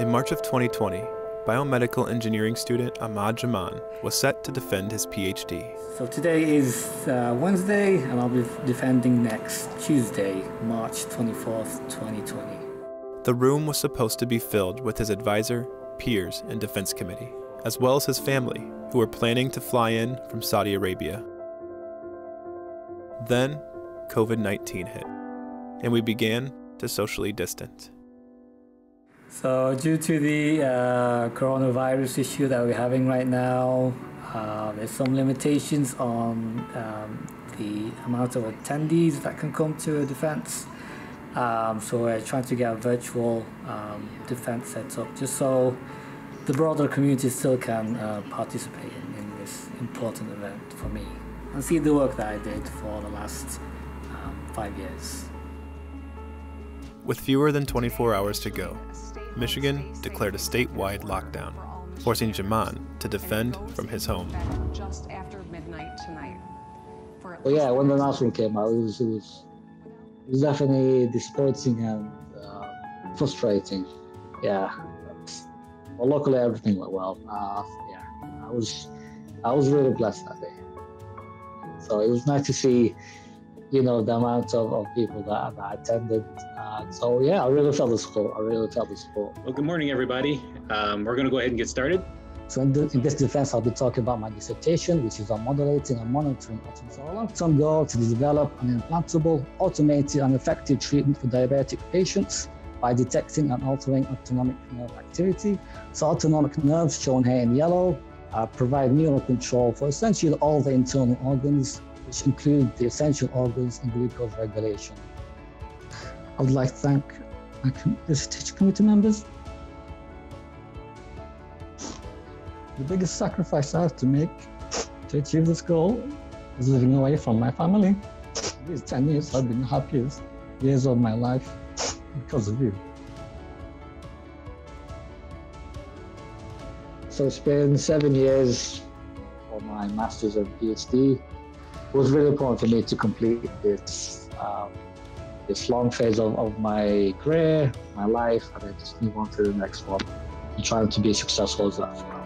In March of 2020, biomedical engineering student Ahmad Jiman was set to defend his PhD. So today is Wednesday, and I'll be defending next Tuesday, March 24th, 2020. The room was supposed to be filled with his advisor, peers, and defense committee, as well as his family, who were planning to fly in from Saudi Arabia. Then, COVID-19 hit, and we began to socially distance. So due to the coronavirus issue that we're having right now, there's some limitations on the amount of attendees that can come to a defense. So we're trying to get a virtual defense set up just so the broader community still can participate in this important event for me and see the work that I did for the last 5 years. With fewer than 24 hours to go, Michigan declared a statewide lockdown, forcing Jiman to defend from his home. Just after midnight tonight. Well, yeah, when the announcement came out, it was definitely disappointing and frustrating. Yeah. Well, luckily everything went well. Yeah, I was really blessed that day. So it was nice to see, you know, the amount of people that attended. So yeah, I really felt the support. Well, good morning, everybody. We're going to go ahead and get started. So in this defense, I'll be talking about my dissertation, which is on modulating and monitoring options. So our long-term goal to develop an implantable, automated, and effective treatment for diabetic patients by detecting and altering autonomic nerve activity. So autonomic nerves, shown here in yellow, provide neural control for essentially all the internal organs, which include the essential organs in glucose regulation. I would like to thank the research committee members. The biggest sacrifice I have to make to achieve this goal is living away from my family. These 10 years have been the happiest years of my life because of you. So it's been 7 years for my master's and PhD. It was really important for me to complete this long phase of my career, my life, and I just move on to the next one and trying to be successful as that.